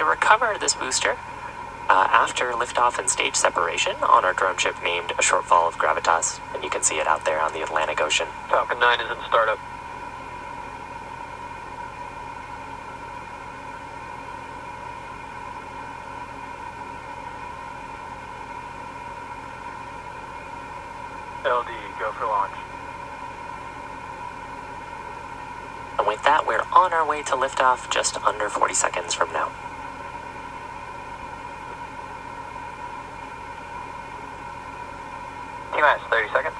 to recover this booster after liftoff and stage separation on our drone ship named A Shortfall of Gravitas, and you can see it out there on the Atlantic Ocean. Falcon 9 is in startup. LD, go for launch. And with that, we're on our way to liftoff just under 40 seconds from now. T-minus 30 seconds.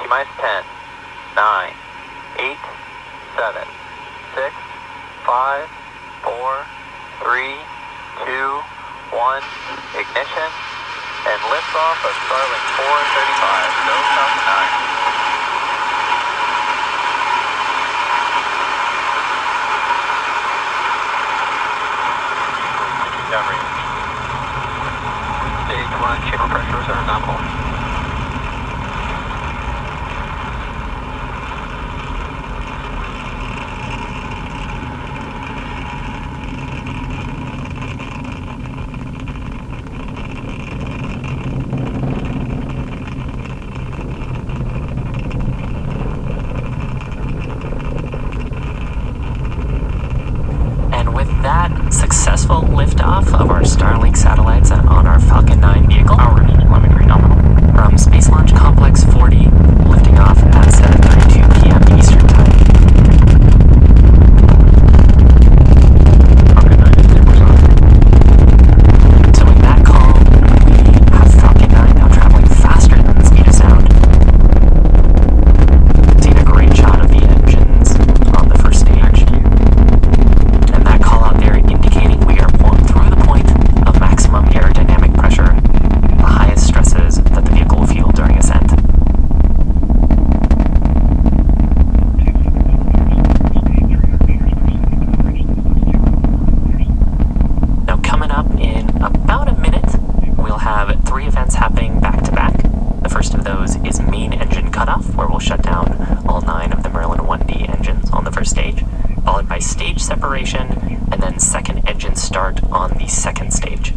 T-minus 10, 9, 8, 7, 6, 5, 4, 3, 2, 1, ignition, and liftoff of Starlink 4-35, go Falcon 9. Chamber pressures are nominal. And with that, successful liftoff of our Starlink satellites on our Falcon 9 vehicle. From Space Launch Complex 40, lifting off at 7:32 p.m. Eastern Time. Falcon 9 is 10%. So with that call, we have Falcon 9 now traveling faster than the speed of sound. Seen a great shot of the engines on the first stage. And that call out there indicating we are borne through the point of maximum aerodynamic pressure, the highest stresses that the vehicle will feel during ascent. Now, coming up in about a minute, we'll have 3 events happening back to back. The first of those is main engine cutoff, where we'll shut down all 9 of the Merlin 1D engines on the first stage, followed by stage separation, and then second engine start on the second stage.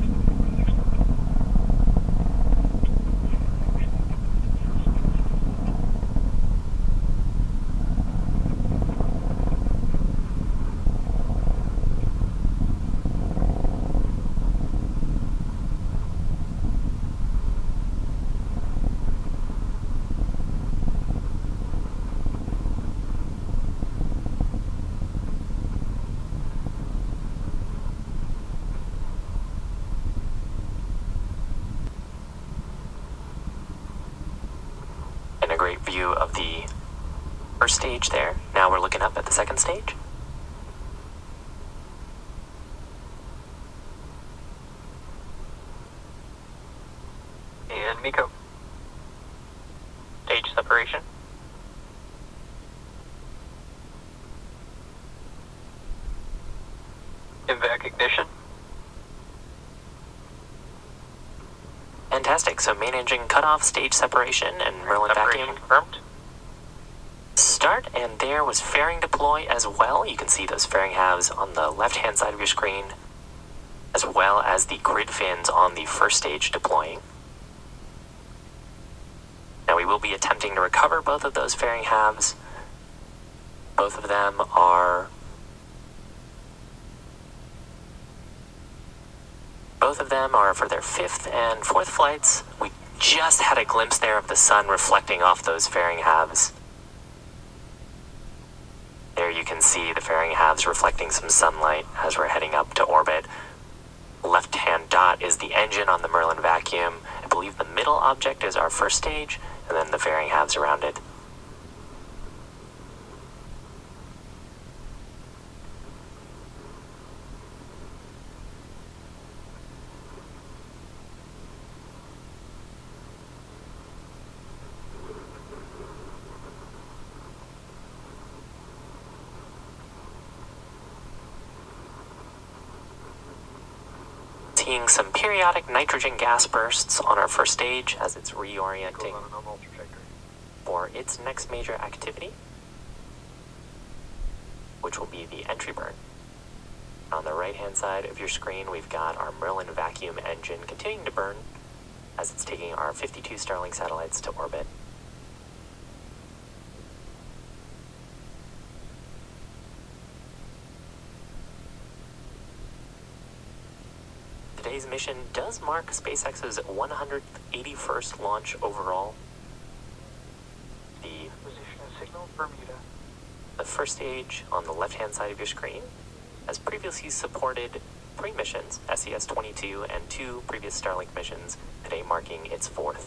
Great view of the first stage there. Now we're looking up at the second stage. And Miko. Stage separation. Invac ignition. Fantastic. So main engine cutoff, stage separation, and Merlin vacuum confirmed. Start, and there was fairing deploy as well. You can see those fairing halves on the left-hand side of your screen, as well as the grid fins on the first stage deploying. Now we will be attempting to recover both of those fairing halves. Both of them are for their 5th and 4th flights. We just had a glimpse there of the sun reflecting off those fairing halves. There you can see the fairing halves reflecting some sunlight as we're heading up to orbit. Left-hand dot is the engine on the Merlin vacuum. I believe the middle object is our first stage, and then the fairing halves around it. seeing some periodic nitrogen gas bursts on our first stage as it's reorienting for its next major activity, which will be the entry burn. On the right-hand side of your screen, we've got our Merlin vacuum engine continuing to burn as it's taking our 52 Starlink satellites to orbit. Today's mission does mark SpaceX's 181st launch overall. The position signal Bermuda. The first stage on the left-hand side of your screen has previously supported 3 missions, SES-22 and 2 previous Starlink missions, today marking its 4th.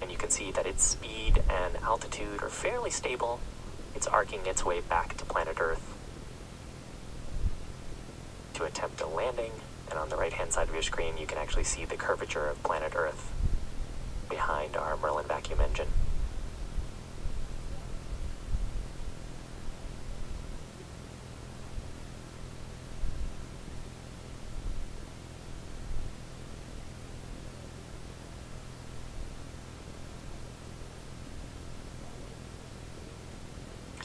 And you can see that its speed and altitude are fairly stable. It's arcing its way back to planet Earth to attempt a landing, and on the right-hand side of your screen, you can actually see the curvature of planet Earth behind our Merlin vacuum engine.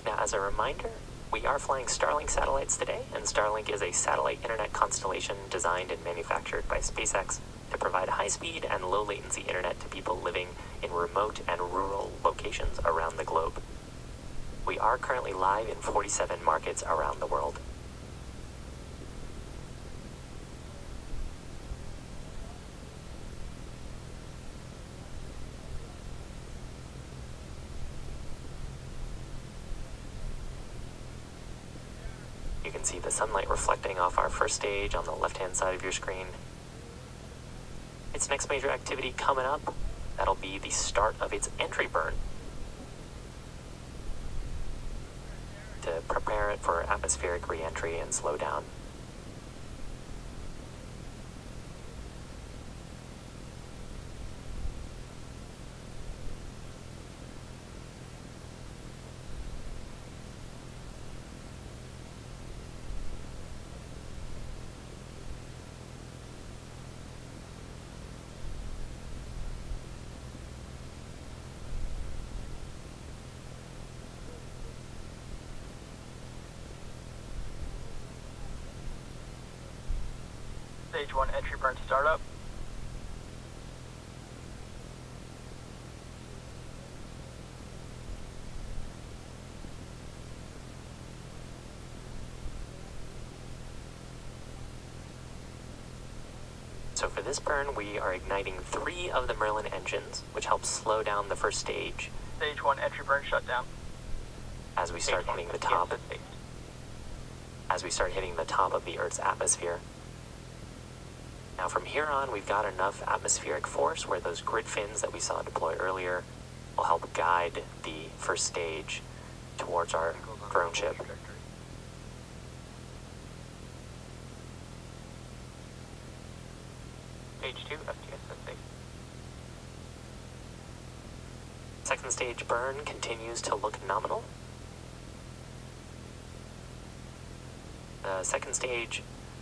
Now, as a reminder, we are flying Starlink satellites today, and Starlink is a satellite internet constellation designed and manufactured by SpaceX to provide high-speed and low-latency internet to people living in remote and rural locations around the globe. We are currently live in 47 markets around the world. You can see the sunlight reflecting off our first stage on the left-hand side of your screen. Its next major activity coming up, that'll be the start of its entry burn to prepare it for atmospheric re-entry and slow down. Stage 1 entry burn startup. So for this burn, we are igniting 3 of the Merlin engines, which helps slow down the first stage. Stage 1 entry burn shutdown. As we start hitting the top, of the Earth's atmosphere. Now from here on, we've got enough atmospheric force where those grid fins that we saw deploy earlier will help guide the first stage towards our drone ship. Stage 2, FTSS. Second stage burn continues to look nominal. The second stage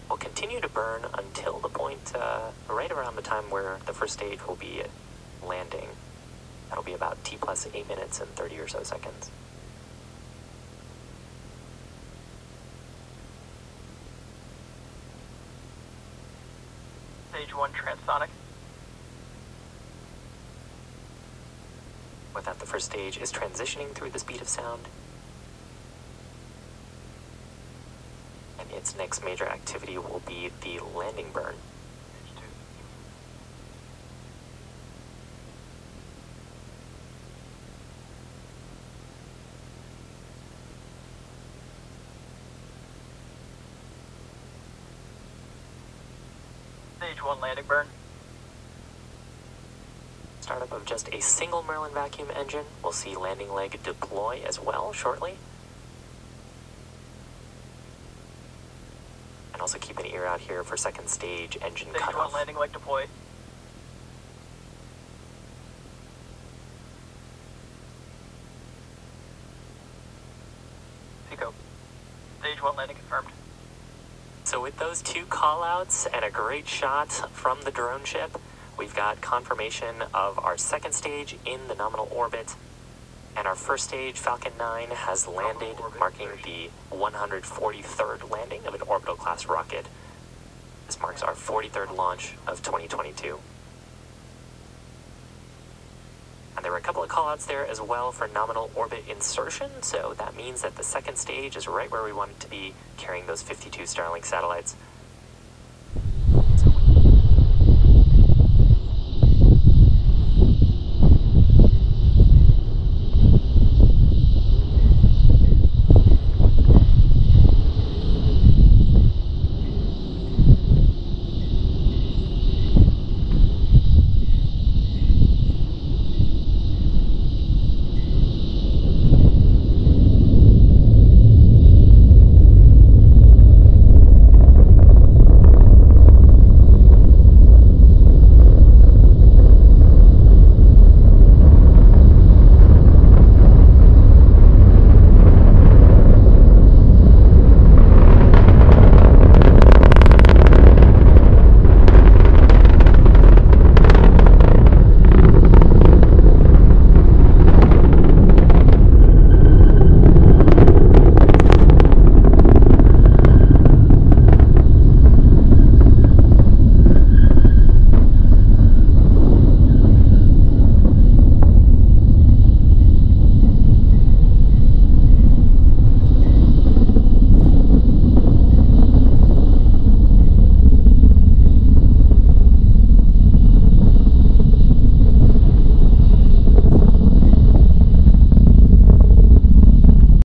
will continue to burn until the point right around the time where the first stage will be landing. That'll be about T plus 8 minutes and 30 or so seconds. Stage 1 transonic. With that, the first stage is transitioning through the speed of sound. Its next major activity will be the landing burn. Stage 1 landing burn. Startup of just a single Merlin vacuum engine. We'll see landing leg deploy as well shortly. Also keep an ear out here for second stage engine cutoff. Stage 1 landing leg deploy. Pico. Stage T-12 landing confirmed. So with those two callouts and a great shot from the drone ship, we've got confirmation of our second stage in the nominal orbit, and our first stage, Falcon 9, has landed, marking the 143rd landing of an orbital class rocket. This marks our 43rd launch of 2022. And there were a couple of callouts there as well for nominal orbit insertion, so that means that the second stage is right where we want it to be, carrying those 52 Starlink satellites.